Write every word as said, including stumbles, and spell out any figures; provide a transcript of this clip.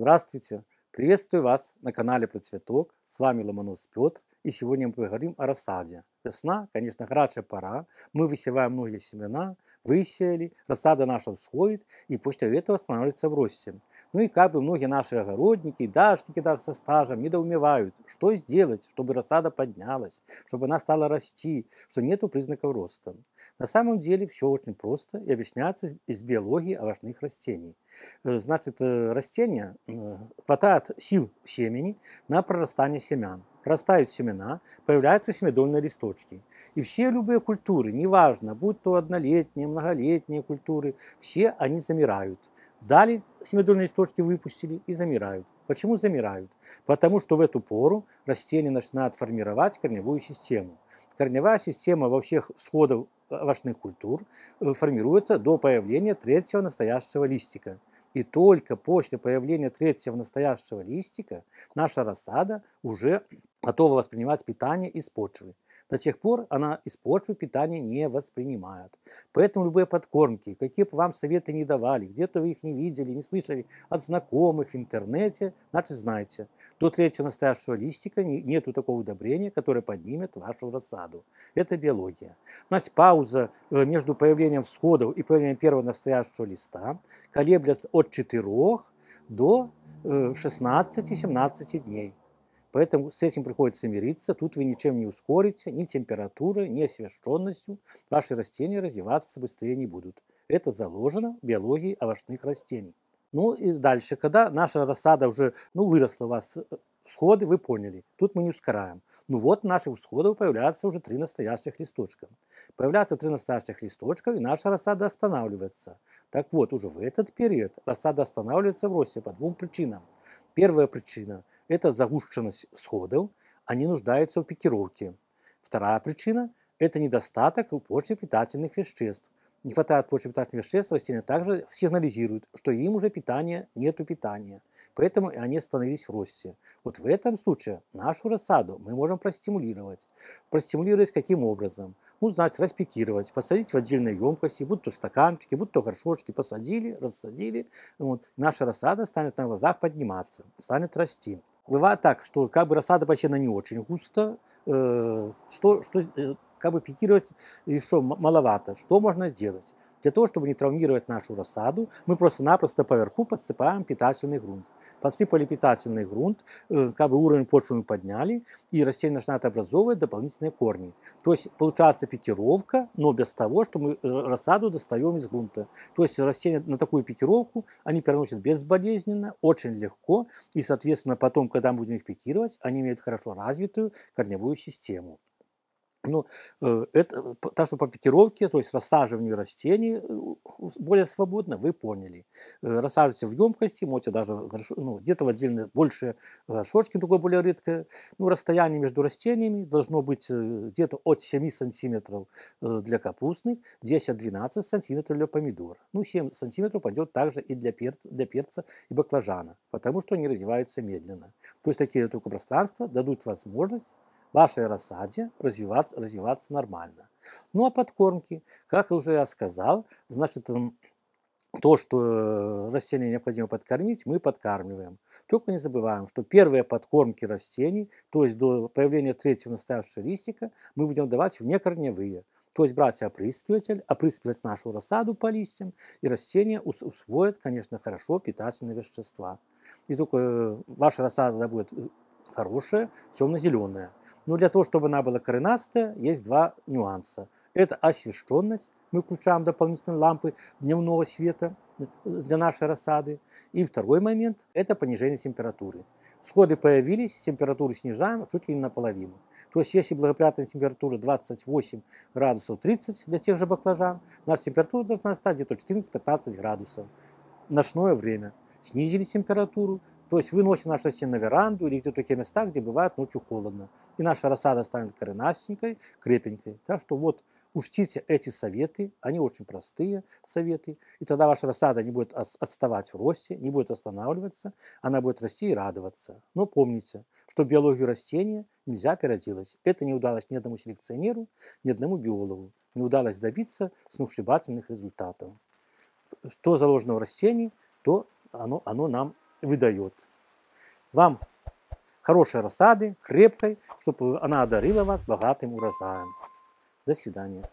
Здравствуйте! Приветствую вас на канале Процветок. С вами Ломонос Петр. И сегодня мы поговорим о рассаде. Весна, конечно, хорошая пора. Мы высеваем многие семена, высеяли, рассада наша всходит, и после этого становится в росте. Ну и как бы многие наши огородники, дачники даже со стажем недоумевают, что сделать, чтобы рассада поднялась, чтобы она стала расти, что нету признаков роста. На самом деле все очень просто и объясняется из биологии овощных растений. Значит, растения хватает сил в семени на прорастание семян. Растают семена, появляются семядольные листочки. И все любые культуры, неважно, будь то однолетние, многолетние культуры, все они замирают. Далее семядольные листочки выпустили и замирают. Почему замирают? Потому что в эту пору растения начинают формировать корневую систему. Корневая система во всех сходах овощных культур формируется до появления третьего настоящего листика. И только после появления третьего настоящего листика наша рассада уже готова воспринимать питание из почвы. До тех пор она из почвы питание не воспринимает. Поэтому любые подкормки, какие бы вам советы не давали, где-то вы их не видели, не слышали от знакомых в интернете, значит знаете, до третьего настоящего листика нету такого удобрения, которое поднимет вашу рассаду. Это биология. Значит, пауза между появлением всходов и появлением первого настоящего листа колеблется от четырёх до шестнадцати-семнадцати дней. Поэтому с этим приходится мириться. Тут вы ничем не ускорите, ни температурой, ни освещенностью. Ваши растения развиваться быстрее не будут. Это заложено в биологии овощных растений. Ну и дальше, когда наша рассада уже ну, выросла у вас, всходы вы поняли, тут мы не ускоряем. Ну вот наших всходов появляются уже три настоящих листочка. Появляются три настоящих листочка, и наша рассада останавливается. Так вот, уже в этот период рассада останавливается в росте по двум причинам. Первая причина – это загущенность всходов, они нуждаются в пикировке. Вторая причина – это недостаток в почве питательных веществ. Не хватает почвы питательных веществ, растения также сигнализируют, что им уже питания, нету питания. Поэтому они остановились в росте. Вот в этом случае нашу рассаду мы можем простимулировать. Простимулировать каким образом? Ну, значит, распикировать, посадить в отдельной емкости, будь то стаканчики, будь то горшочки, посадили, рассадили. Вот. Наша рассада станет на глазах подниматься, станет расти. Бывает так, что как бы рассада почти не очень густо, э, что, что э, как бы пикировать еще маловато. Что можно сделать? Для того, чтобы не травмировать нашу рассаду, мы просто-напросто поверху подсыпаем питательный грунт. Подсыпали питательный грунт, э, как бы уровень почвы мы подняли, и растение начинает образовывать дополнительные корни. То есть получается пикировка, но без того, что мы рассаду достаем из грунта. То есть растения на такую пикировку они переносят безболезненно, очень легко, и, соответственно, потом, когда мы будем их пикировать, они имеют хорошо развитую корневую систему. Ну, это, так что по пикировке, то есть рассаживанию растений более свободно, вы поняли. Рассаживайте в емкости, можете даже ну, где-то в отдельно больше горшочки, такое более редкое. Ну, расстояние между растениями должно быть где-то от семи сантиметров для капустных, десять-двенадцать сантиметров для помидора. Ну, семь сантиметров пойдет также и для перца, для перца и баклажана, потому что они развиваются медленно. То есть такие только пространства дадут возможность вашей рассаде развиваться, развиваться нормально. Ну а подкормки, как уже я сказал, значит, то, что растения необходимо подкормить, мы подкармливаем. Только не забываем, что первые подкормки растений, то есть до появления третьего настоящего листика, мы будем давать внекорневые. То есть брать опрыскиватель, опрыскивать нашу рассаду по листьям, и растения усвоят, конечно, хорошо питательные вещества. И только ваша рассада будет хорошая, темно-зеленая. Но для того, чтобы она была коренастая, есть два нюанса. Это освещенность. Мы включаем дополнительные лампы дневного света для нашей рассады. И второй момент – это понижение температуры. Всходы появились, температуру снижаем чуть ли не наполовину. То есть, если благоприятная температура двадцать восемь градусов тридцать для тех же баклажан, наша температура должна стать где-то четырнадцать-пятнадцать градусов. Ночное время. Снизили температуру. То есть выносим наши растения на веранду или где-то такие места, где бывает ночью холодно. И наша рассада станет коренастенькой, крепенькой. Так что вот учтите эти советы, они очень простые советы. И тогда ваша рассада не будет отставать в росте, не будет останавливаться, она будет расти и радоваться. Но помните, что биологию растения нельзя переделать. Это не удалось ни одному селекционеру, ни одному биологу. Не удалось добиться сногсшибательных результатов. Что заложено в растении, то оно, оно нам выдает. Вам хорошей рассады, крепкой, чтобы она одарила вас богатым урожаем. До свидания.